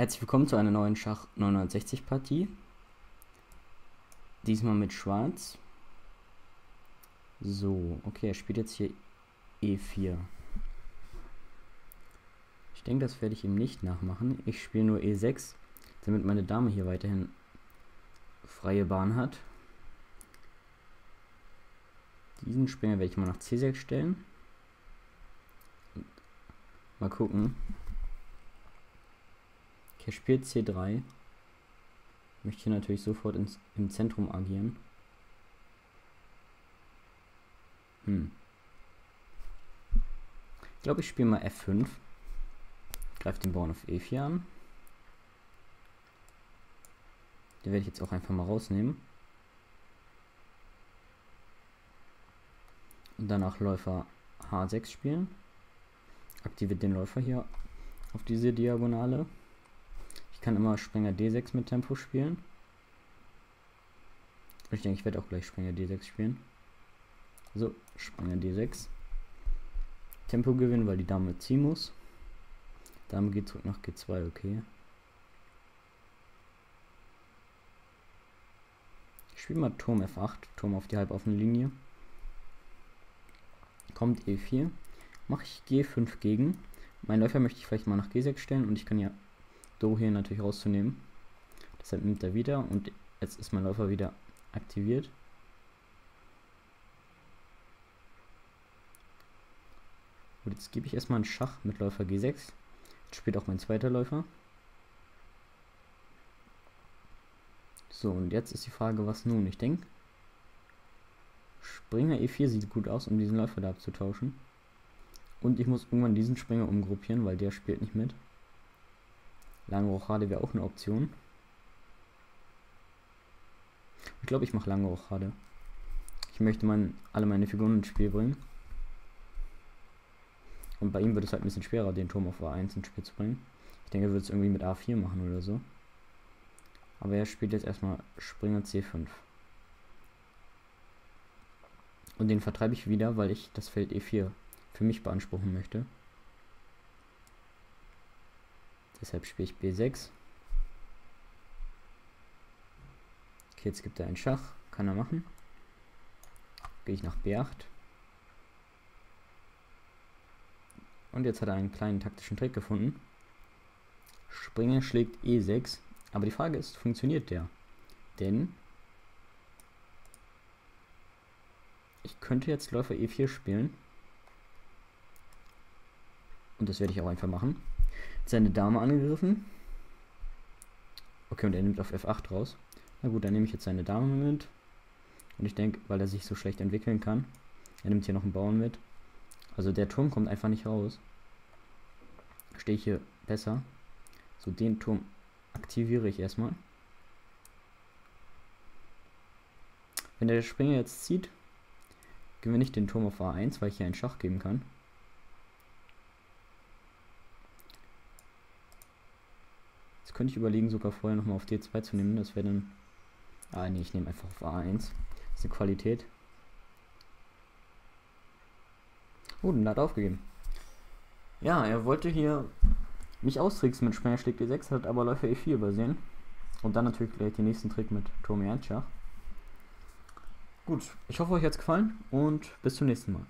Herzlich willkommen zu einer neuen Schach960 Partie. Diesmal mit Schwarz. So, okay, er spielt jetzt hier E4. Ich denke, das werde ich ihm nicht nachmachen. Ich spiele nur E6, damit meine Dame hier weiterhin freie Bahn hat. Diesen Springer werde ich mal nach C6 stellen. Mal gucken. Okay, spielt C3. Ich möchte hier natürlich sofort im Zentrum agieren. Ich glaube, ich spiele mal F5. Greift den Bauern auf E4 an. Den werde ich jetzt auch einfach mal rausnehmen. Und danach Läufer H6 spielen. Aktiviert den Läufer hier auf diese Diagonale. Ich kann immer Springer D6 mit Tempo spielen. Ich denke, ich werde auch gleich Springer D6 spielen. So, Springer D6. Tempo gewinnen, weil die Dame ziehen muss. Dame geht zurück nach G2, okay. Ich spiele mal Turm F8, Turm auf die halboffene Linie. Kommt E4. Mache ich G5 gegen. Mein Läufer möchte ich vielleicht mal nach G6 stellen und ich kann ja Do hier natürlich rauszunehmen. Deshalb nimmt er wieder und jetzt ist mein Läufer wieder aktiviert. Und jetzt gebe ich erstmal einen Schach mit Läufer G6. Jetzt spielt auch mein zweiter Läufer. So, und jetzt ist die Frage, was nun? Ich denke, Springer E4 sieht gut aus, um diesen Läufer da abzutauschen. Und ich muss irgendwann diesen Springer umgruppieren, weil der spielt nicht mit. Lange Rochade wäre auch eine Option. Ich glaube, ich mache lange Rochade. Ich möchte alle meine Figuren ins Spiel bringen. Und bei ihm wird es halt ein bisschen schwerer, den Turm auf A1 ins Spiel zu bringen. Ich denke, er würde es irgendwie mit A4 machen oder so. Aber er spielt jetzt erstmal Springer C5. Und den vertreibe ich wieder, weil ich das Feld E4 für mich beanspruchen möchte. Deshalb spiele ich B6. Okay, jetzt gibt er einen Schach. Kann er machen. Gehe ich nach B8. Und jetzt hat er einen kleinen taktischen Trick gefunden. Springer schlägt E6. Aber die Frage ist, funktioniert der? Denn ich könnte jetzt Läufer E4 spielen. Und das werde ich auch einfach machen. Seine Dame angegriffen. Okay, und er nimmt auf F8 raus. Na gut, dann nehme ich jetzt seine Dame mit. Und ich denke, weil er sich so schlecht entwickeln kann, er nimmt hier noch einen Bauern mit. Also der Turm kommt einfach nicht raus. Stehe ich hier besser. So, den Turm aktiviere ich erstmal. Wenn der Springer jetzt zieht, gewinne ich den Turm auf A1, weil ich hier einen Schach geben kann. Könnte ich überlegen, sogar vorher nochmal auf D2 zu nehmen. Das wäre dann... Ah ne, ich nehme einfach auf A1. Das ist eine Qualität. Oh, dann hat er aufgegeben. Ja, er wollte hier mich austricksen mit Springer schlägt D6, hat aber Läufer E4 übersehen. Und dann natürlich gleich den nächsten Trick mit Turm E1 Schach. Gut, ich hoffe, euch hat es gefallen und bis zum nächsten Mal.